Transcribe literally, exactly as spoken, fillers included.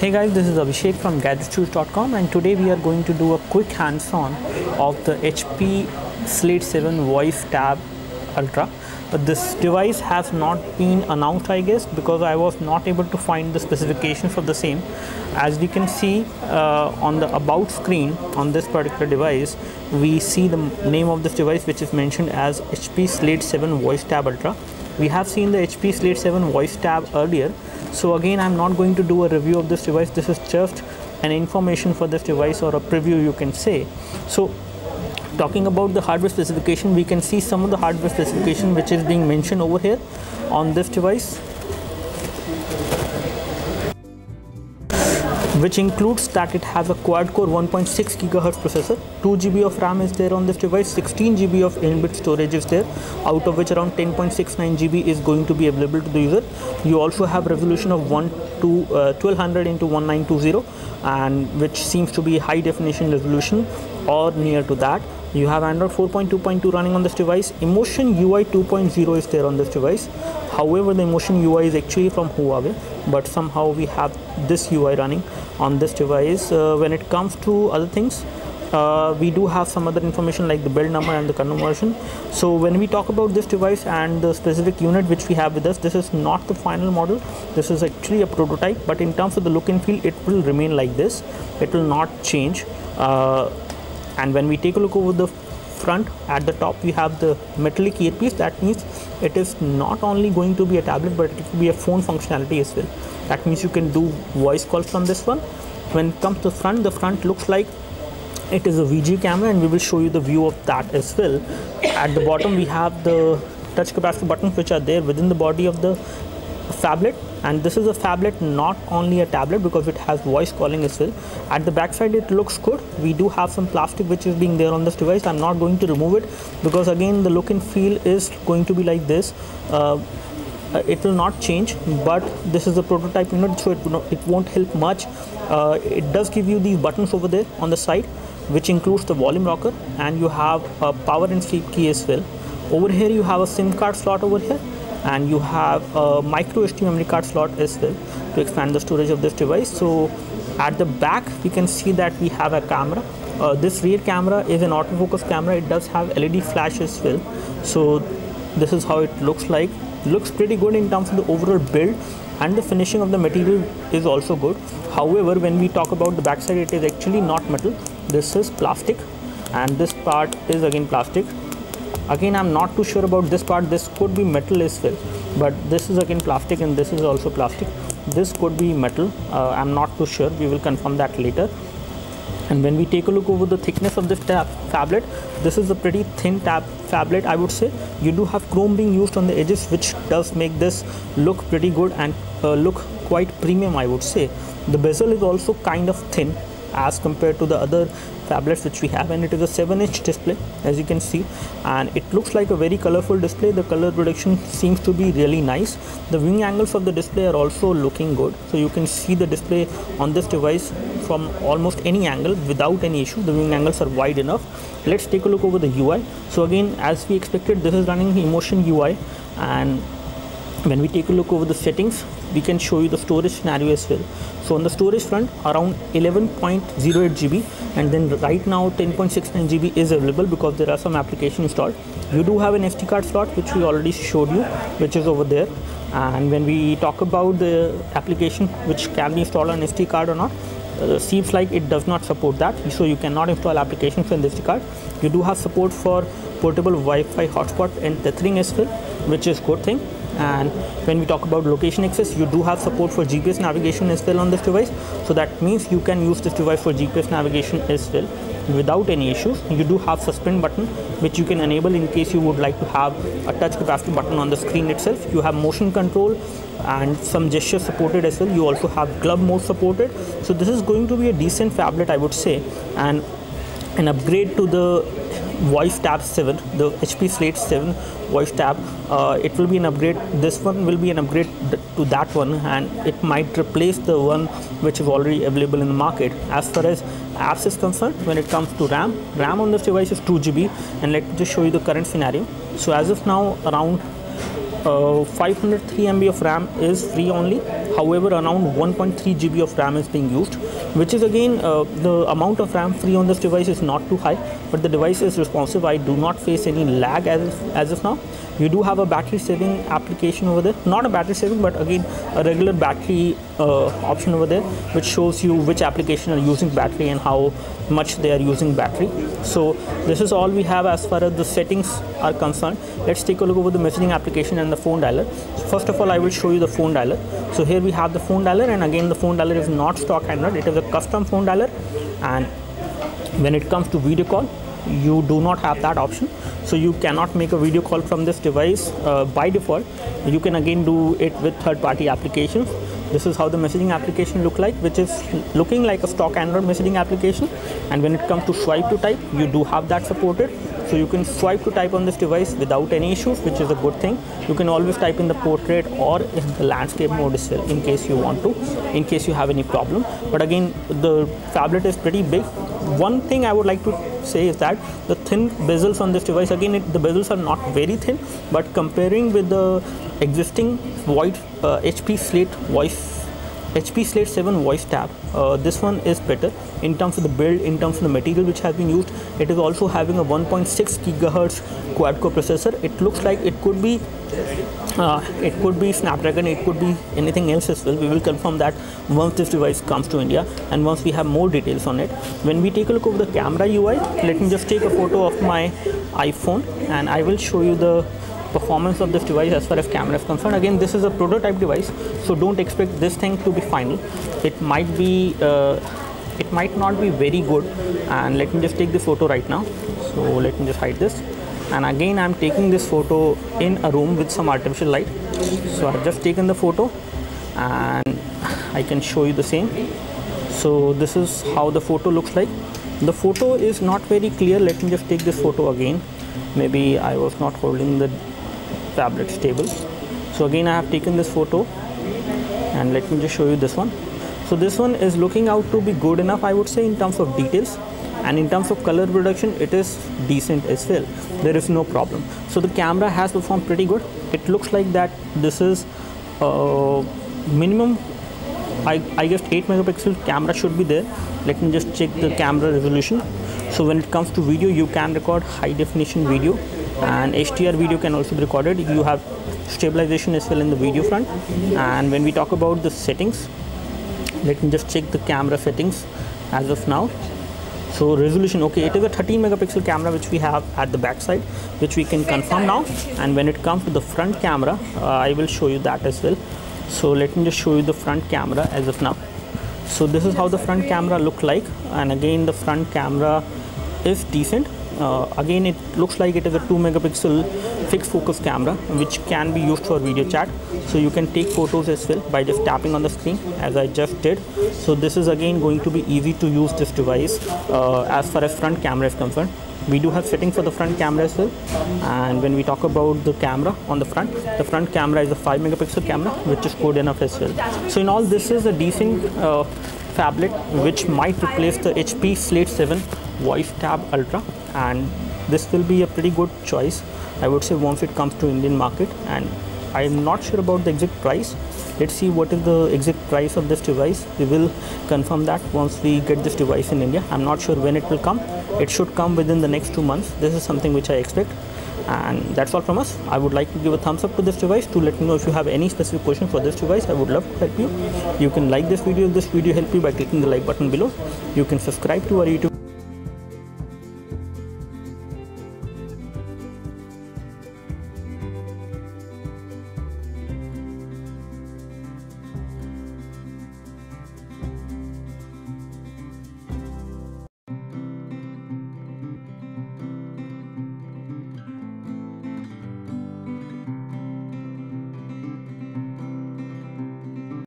Hey guys, this is Abhishek from Gadgets Touse dot com, and today we are going to do a quick hands-on of the H P Slate seven Voice Tab Ultra. But this device has not been announced, I guess, because I was not able to find the specifications for the same. As we can see uh, on the about screen on this particular device, we see the name of this device, which is mentioned as H P Slate seven Voice Tab Ultra. We have seen the H P Slate seven Voice Tab earlier. So again, I'm not going to do a review of this device. This is just an information for this device, or a preview, you can say. So talking about the hardware specification, we can see some of the hardware specification which is being mentioned over here on this device, which includes that it has a quad-core one point six gigahertz processor, two G B of RAM is there on this device, sixteen G B of in-bit storage is there, out of which around ten point six nine G B is going to be available to the user. You also have resolution of twelve hundred into nineteen twenty, and which seems to be high-definition resolution or near to that. You have Android four point two point two running on this device. Emotion U I two point oh is there on this device. However, the Emotion U I is actually from Huawei, but somehow we have this U I running on this device. Uh, when it comes to other things, uh, we do have some other information like the build number and the conversion. So when we talk about this device and the specific unit which we have with us, this is not the final model. This is actually a prototype, but in terms of the look and feel, it will remain like this. It will not change. Uh, And when we take a look over the front, at the top we have the metallic earpiece. That means it is not only going to be a tablet, but it will be a phone functionality as well. That means you can do voice calls from this one. When it comes to front, the front looks like it is a V G camera, and we will show you the view of that as well. At the bottom we have the touch capacitor buttons which are there within the body of the phablet. And this is a phablet, not only a tablet, because it has voice calling as well. At the back side, it looks good. We do have some plastic which is being there on this device. I'm not going to remove it because again, the look and feel is going to be like this. Uh, it will not change, but this is a prototype unit, so it, not, it won't help much. Uh, it does give you these buttons over there on the side, which includes the volume rocker, and you have a power and sleep key as well. Over here, you have a SIM card slot over here, and you have a micro S D memory card slot as well to expand the storage of this device. So at the back, we can see that we have a camera. Uh, this rear camera is an autofocus camera. It does have L E D flash as well. So this is how it looks like. Looks pretty good in terms of the overall build, and the finishing of the material is also good. However, when we talk about the backside, it is actually not metal. This is plastic, and this part is again plastic. Again, I'm not too sure about this part. This could be metal as well, but this is again plastic, and this is also plastic. This could be metal. Uh, I'm not too sure. We will confirm that later. And when we take a look over the thickness of this tab phablet, this is a pretty thin tab phablet, I would say. You do have chrome being used on the edges, which does make this look pretty good and uh, look quite premium, I would say. The bezel is also kind of thin as compared to the other phablets which we have, and it is a seven inch display, as you can see, and it looks like a very colorful display. The color production seems to be really nice. The viewing angles of the display are also looking good, so you can see the display on this device from almost any angle without any issue. The viewing angles are wide enough. Let's take a look over the U I. So again, as we expected, this is running Emotion U I, and when we take a look over the settings, we can show you the storage scenario as well. So on the storage front, around eleven point oh eight G B, and then right now ten point six nine G B is available because there are some applications installed. You do have an S D card slot, which we already showed you, which is over there. And when we talk about the application which can be installed on S D card or not, Uh, seems like it does not support that, so you cannot install applications from this card. You do have support for portable Wi-Fi hotspot and tethering as well, which is good thing. And when we talk about location access, you do have support for G P S navigation as well on this device, so that means you can use this device for G P S navigation as well without any issues. You do have suspend button, which you can enable in case you would like to have a touch capacitor button on the screen itself. You have motion control and some gesture supported as well. You also have glove mode supported. So this is going to be a decent phablet, I would say, and an upgrade to the Voice Tab seven, the H P Slate seven Voice Tab. Uh, it will be an upgrade. This one will be an upgrade to that one, and it might replace the one which is already available in the market. As far as apps is concerned, when it comes to RAM, RAM on this device is two G B, and let me just show you the current scenario. So as of now, around uh, five hundred three M B of RAM is free only. However, around one point three G B of RAM is being used, which is again uh, the amount of RAM free on this device is not too high, but the device is responsive. I do not face any lag as of, as of now. You do have a battery saving application over there, not a battery saving, but again a regular battery uh, option over there, which shows you which application are using battery and how much they are using battery. So this is all we have as far as the settings are concerned. Let's take a look over the messaging application and the phone dialer. So first of all, I will show you the phone dialer. So here we have the phone dialer, and again the phone dialer is not stock Android, it is a custom phone dialer. And when it comes to video call, you do not have that option, so you cannot make a video call from this device uh, by default. You can again do it with third-party applications. This is how the messaging application look like, which is looking like a stock Android messaging application. And when it comes to swipe to type, you do have that supported, so you can swipe to type on this device without any issues, which is a good thing. You can always type in the portrait or in the landscape mode as well, in case you want to, in case you have any problem. But again, the phablet is pretty big. One thing I would like to say is that the thin bezels on this device, again it, the bezels are not very thin, but comparing with the existing void, uh, H P Slate voice H P Slate seven Voice Tab, uh, this one is better in terms of the build, in terms of the material which has been used. It is also having a one point six gigahertz quad-core processor. It looks like it could be uh, it could be Snapdragon, it could be anything else as well. We will confirm that once this device comes to India and once we have more details on it. When we take a look over the camera U I, let me just take a photo of my iPhone and I will show you the performance of this device as far as camera is concerned. Again, this is a prototype device, so don't expect this thing to be final. It might be, uh, it might not be very good. And let me just take the photo right now. So let me just hide this. And again, I'm taking this photo in a room with some artificial light. So I've just taken the photo, and I can show you the same. So this is how the photo looks like. The photo is not very clear. Let me just take this photo again. Maybe I was not holding the tablet stable. So again, I have taken this photo, and let me just show you this one. So this one is looking out to be good enough, I would say, in terms of details, and in terms of color production it is decent as well. There is no problem. So the camera has performed pretty good. It looks like that this is uh, minimum, I, I guess eight megapixel camera should be there. Let me just check the camera resolution. So when it comes to video, you can record high definition video, and H D R video can also be recorded. You have stabilization as well in the video front. And when we talk about the settings, let me just check the camera settings as of now. So resolution, okay, it is a thirteen megapixel camera which we have at the back side, which we can confirm now. And when it comes to the front camera, uh, I will show you that as well. So let me just show you the front camera as of now. So this is how the front camera look like, and again the front camera is decent. Uh, again, it looks like it is a two megapixel fixed focus camera which can be used for video chat, so you can take photos as well by just tapping on the screen as I just did. So this is again going to be easy to use this device uh, as far as front camera is concerned. We do have settings for the front camera as well. And when we talk about the camera on the front, the front camera is a five megapixel camera which is good enough as well. So in all, this is a decent uh, phablet which might replace the H P Slate seven Voice Tab Ultra, and this will be a pretty good choice, I would say, once it comes to Indian market. And I am not sure about the exact price. Let's see what is the exact price of this device. We will confirm that once we get this device in India. I'm not sure when it will come. It should come within the next two months. This is something which I expect. And that's all from us. I would like to give a thumbs up to this device. To let me know if you have any specific question for this device, I would love to help you. You can like this video if this video helped you by clicking the like button below. You can subscribe to our YouTube.